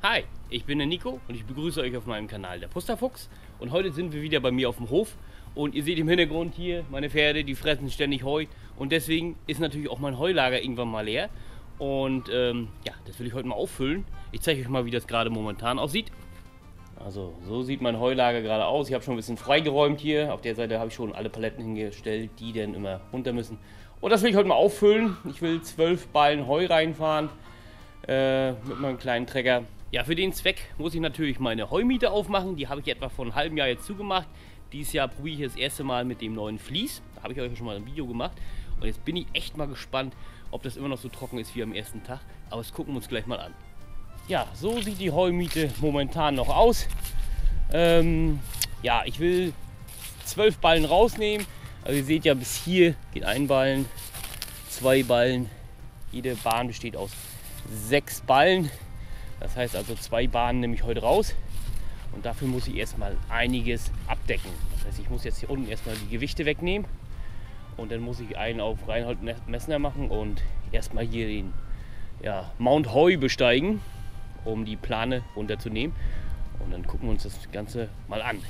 Hi, ich bin der Nico und ich begrüße euch auf meinem Kanal Der Pusztafuchs. Und heute sind wir wieder bei mir auf dem Hof und ihr seht im Hintergrund hier meine Pferde, die fressen ständig Heu und deswegen ist natürlich auch mein Heulager irgendwann mal leer. Und ja, das will ich heute mal auffüllen. Ich zeige euch mal, wie das gerade momentan aussieht. Also so sieht mein Heulager gerade aus. Ich habe schon ein bisschen freigeräumt hier. Auf der Seite habe ich schon alle Paletten hingestellt, die dann immer runter müssen. Und das will ich heute mal auffüllen. Ich will 12 Ballen Heu reinfahren mit meinem kleinen Trecker. Ja, für den Zweck muss ich natürlich meine Heumiete aufmachen. Die habe ich etwa vor einem halben Jahr jetzt zugemacht. Dieses Jahr probiere ich das erste Mal mit dem neuen Vlies. Da habe ich euch schon mal ein Video gemacht. Und jetzt bin ich echt mal gespannt, ob das immer noch so trocken ist wie am ersten Tag. Aber das gucken wir uns gleich mal an. Ja, so sieht die Heumiete momentan noch aus. Ja, ich will 12 Ballen rausnehmen. Also ihr seht ja, bis hier geht ein Ballen, 2 Ballen. Jede Bahn besteht aus 6 Ballen. Das heißt also 2 Bahnen nehme ich heute raus und dafür muss ich erstmal einiges abdecken. Das heißt, ich muss jetzt hier unten erstmal die Gewichte wegnehmen und dann muss ich einen auf Reinhold Messner machen und erstmal hier den Mount Hoy besteigen, um die Plane runterzunehmen. Und dann gucken wir uns das Ganze mal an.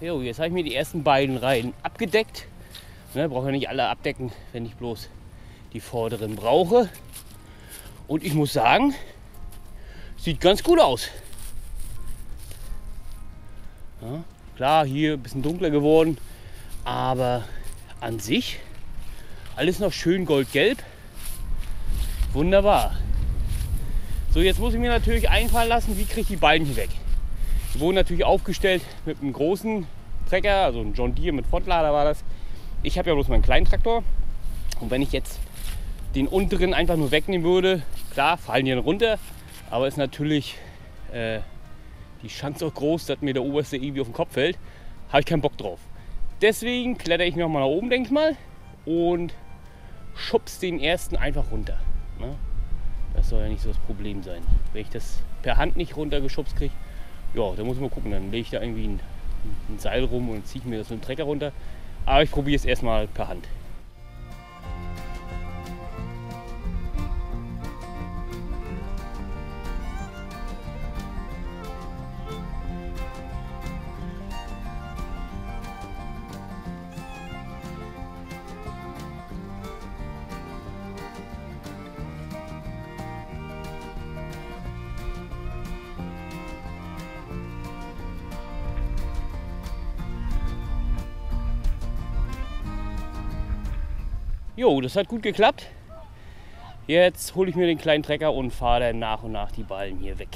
Jo, jetzt habe ich mir die ersten beiden Reihen abgedeckt. Ne, brauche ja nicht alle abdecken, wenn ich bloß die vorderen brauche. Und ich muss sagen, sieht ganz gut aus. Ja, klar, hier ein bisschen dunkler geworden, aber an sich alles noch schön goldgelb. Wunderbar. So, jetzt muss ich mir natürlich einfallen lassen, wie kriege ich die beiden hier weg. Die wurden natürlich aufgestellt mit einem großen Trecker, also ein John Deere mit Frontlader war das. Ich habe ja bloß meinen kleinen Traktor und wenn ich jetzt den unteren einfach nur wegnehmen würde, klar, fallen die dann runter, aber ist natürlich die Chance auch groß, dass mir der oberste irgendwie auf den Kopf fällt. Habe ich keinen Bock drauf. Deswegen kletter ich nochmal nach oben, denke ich mal, und schubst den ersten einfach runter. Ne? Das soll ja nicht so das Problem sein. Wenn ich das per Hand nicht runtergeschubst kriege, ja, da muss ich mal gucken, dann lege ich da irgendwie ein Seil rum und ziehe mir das mit dem Trecker runter. Aber ich probiere es erstmal per Hand. Jo, das hat gut geklappt. Jetzt hole ich mir den kleinen Trecker und fahre dann nach und nach die Ballen hier weg.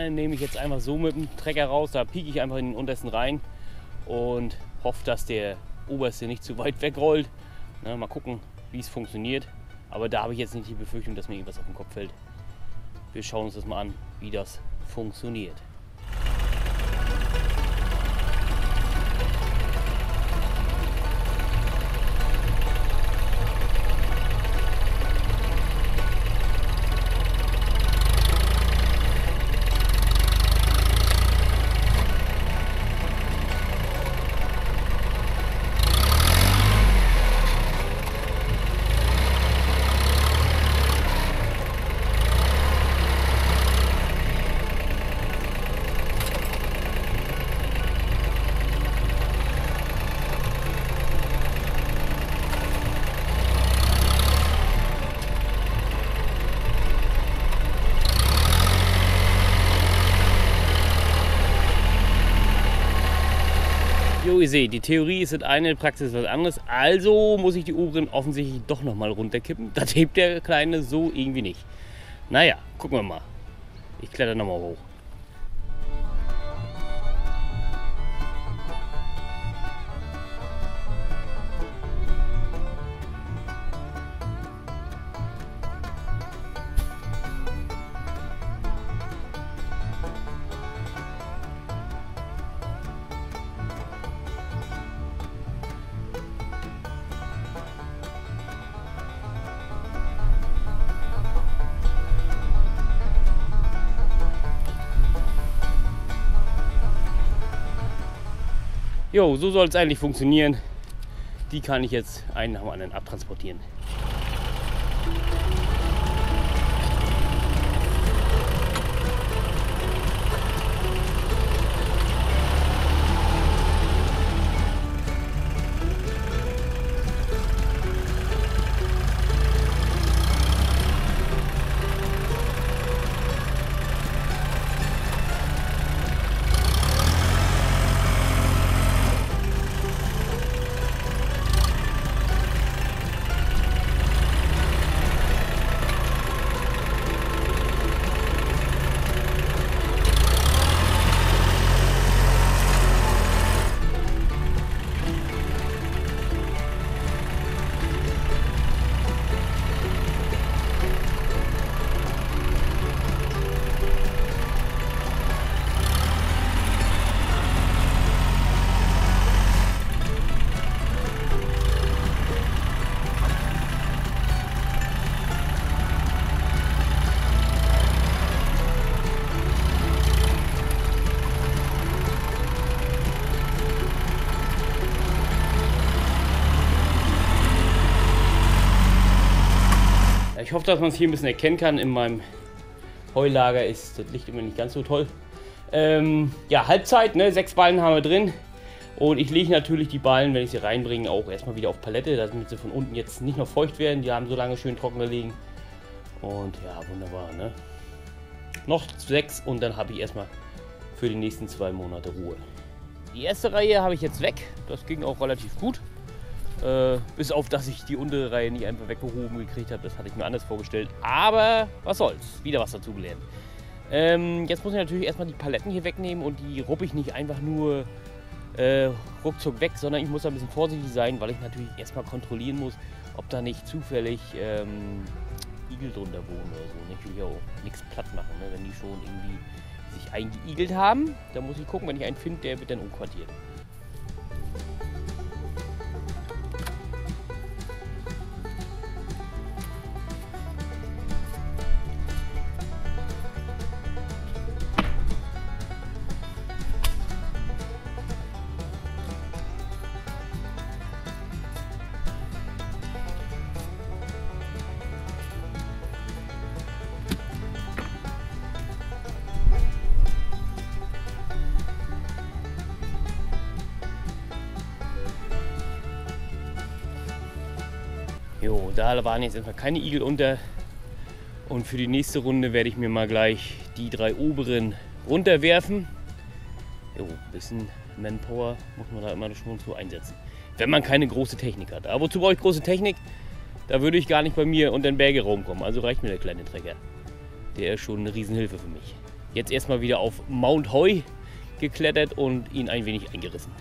Tanne nehme ich jetzt einfach so mit dem Trecker raus, da pieke ich einfach in den untersten rein und hoffe, dass der oberste nicht zu weit wegrollt. Na, mal gucken, wie es funktioniert. Aber da habe ich jetzt nicht die Befürchtung, dass mir irgendwas auf den Kopf fällt. Wir schauen uns das mal an, wie das funktioniert. Ihr seht, die Theorie ist das eine, die Praxis ist was anderes. Also muss ich die oberen offensichtlich doch noch mal runterkippen. Das hebt der Kleine so irgendwie nicht. Naja, gucken wir mal. Ich kletter noch mal hoch. Jo, so soll es eigentlich funktionieren. Die kann ich jetzt einen nach dem anderen abtransportieren. Ich hoffe, dass man es hier ein bisschen erkennen kann. In meinem Heulager ist das Licht immer nicht ganz so toll. Ja, Halbzeit, ne? 6 Ballen haben wir drin. Und ich lege natürlich die Ballen, wenn ich sie reinbringe, auch erstmal wieder auf Palette, damit sie von unten jetzt nicht noch feucht werden. Die haben so lange schön trocken gelegen. Und ja, wunderbar, ne? Noch 6 und dann habe ich erstmal für die nächsten 2 Monate Ruhe. Die erste Reihe habe ich jetzt weg. Das ging auch relativ gut. Bis auf, dass ich die untere Reihe nicht einfach weggehoben gekriegt habe. Das hatte ich mir anders vorgestellt. Aber was soll's. Wieder was dazugelernt. Jetzt muss ich natürlich erstmal die Paletten hier wegnehmen. Und die ruppe ich nicht einfach nur ruckzuck weg, sondern ich muss da ein bisschen vorsichtig sein, weil ich natürlich erstmal kontrollieren muss, ob da nicht zufällig Igel drunter wohnen oder so. Ich will ja auch nichts platt machen, ne? Wenn die schon irgendwie sich eingeigelt haben. Dann muss ich gucken, wenn ich einen finde, der wird dann umquartiert. Jo, da waren jetzt erstmal keine Igel unter und für die nächste Runde werde ich mir mal gleich die 3 oberen runterwerfen. Jo, ein bisschen Manpower muss man da immer schon so einsetzen, wenn man keine große Technik hat. Aber wozu brauche ich große Technik? Da würde ich gar nicht bei mir unter den Berge rumkommen, also reicht mir der kleine Trecker. Der ist schon eine Riesenhilfe für mich. jetzt erstmal wieder auf Mount Hoy geklettert und ihn ein wenig eingerissen.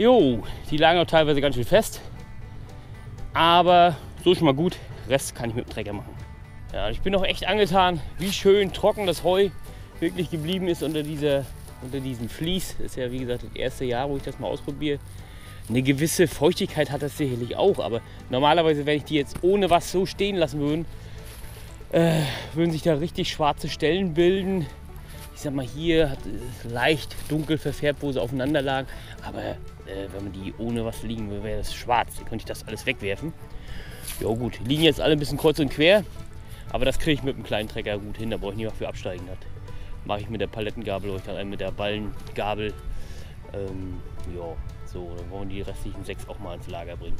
Jo, die lagen auch teilweise ganz schön fest, aber so schon mal gut. Rest kann ich mit dem Trecker machen. Ja, ich bin auch echt angetan, wie schön trocken das Heu wirklich geblieben ist unter diesem Vlies. Das ist ja, wie gesagt, das erste Jahr, wo ich das mal ausprobiere. Eine gewisse Feuchtigkeit hat das sicherlich auch, aber normalerweise, wenn ich die jetzt ohne was so stehen lassen würde, würden sich da richtig schwarze Stellen bilden. Ich sag mal, hier hat es leicht dunkel verfärbt, wo sie aufeinander lagen, aber wenn man die ohne was liegen würde, wäre das schwarz. Dann könnte ich das alles wegwerfen. Ja gut, liegen jetzt alle ein bisschen kreuz und quer, aber das kriege ich mit einem kleinen Trecker gut hin, da brauche ich nicht für absteigen. Das mache ich mit der Palettengabel oder dann mit der Ballengabel. Ja, so, dann wollen die restlichen 6 auch mal ins Lager bringen.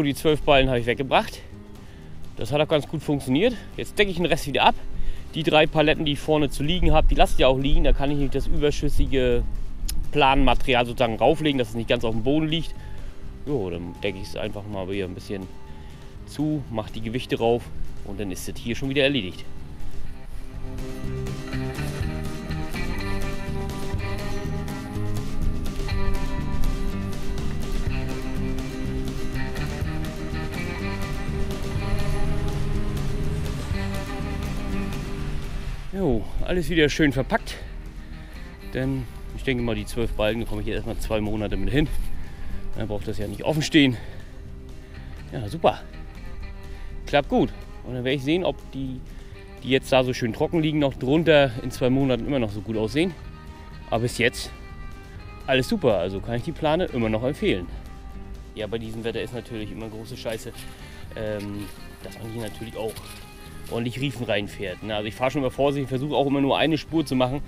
Die 12 Ballen habe ich weggebracht. Das hat auch ganz gut funktioniert. Jetzt decke ich den Rest wieder ab. Die 3 Paletten, die ich vorne zu liegen habe, die lasse ich ja auch liegen. Da kann ich nicht das überschüssige Planmaterial sozusagen rauflegen, dass es nicht ganz auf dem Boden liegt. Jo, dann decke ich es einfach mal wieder ein bisschen zu, mache die Gewichte rauf und dann ist das hier schon wieder erledigt. Jo, alles wieder schön verpackt, denn ich denke mal, die 12 Balken, da komme ich jetzt erstmal 2 Monate mit hin. Dann braucht das ja nicht offen stehen. Ja, super. Klappt gut. Und dann werde ich sehen, ob die jetzt da so schön trocken liegen, noch drunter in 2 Monaten immer noch so gut aussehen. Aber bis jetzt alles super, also kann ich die Plane immer noch empfehlen. Ja, bei diesem Wetter ist natürlich immer große Scheiße, dass man hier natürlich auch ordentlich Riefen reinfährt. Also ich fahre schon immer vorsichtig, versuche auch immer nur eine Spur zu machen.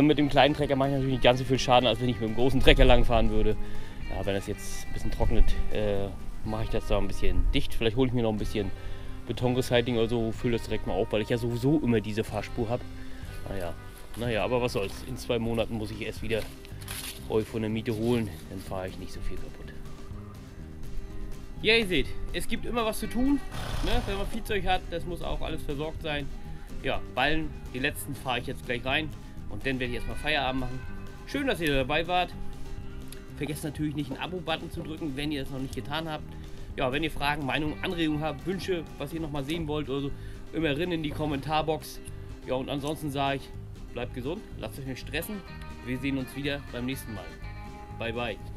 Mit dem kleinen Trecker mache ich natürlich nicht ganz so viel Schaden, als wenn ich mit dem großen Trecker langfahren würde. Ja, wenn das jetzt ein bisschen trocknet, mache ich das da ein bisschen dicht. Vielleicht hole ich mir noch ein bisschen Betonrecycling oder so, fülle das direkt mal auf, weil ich ja sowieso immer diese Fahrspur habe. Naja, aber was soll's. In 2 Monaten muss ich erst wieder Heu von der Miete holen, dann fahre ich nicht so viel kaputt. Ja, ihr seht, es gibt immer was zu tun, ne? Wenn man Viehzeug hat, das muss auch alles versorgt sein. Ja, Ballen, die letzten fahre ich jetzt gleich rein und dann werde ich erstmal Feierabend machen. Schön, dass ihr dabei wart. Vergesst natürlich nicht, einen Abo-Button zu drücken, wenn ihr das noch nicht getan habt. Ja, wenn ihr Fragen, Meinungen, Anregungen habt, Wünsche, was ihr noch mal sehen wollt oder so, immer rein in die Kommentarbox. Ja, und ansonsten sage ich, bleibt gesund, lasst euch nicht stressen. Wir sehen uns wieder beim nächsten Mal. Bye, bye.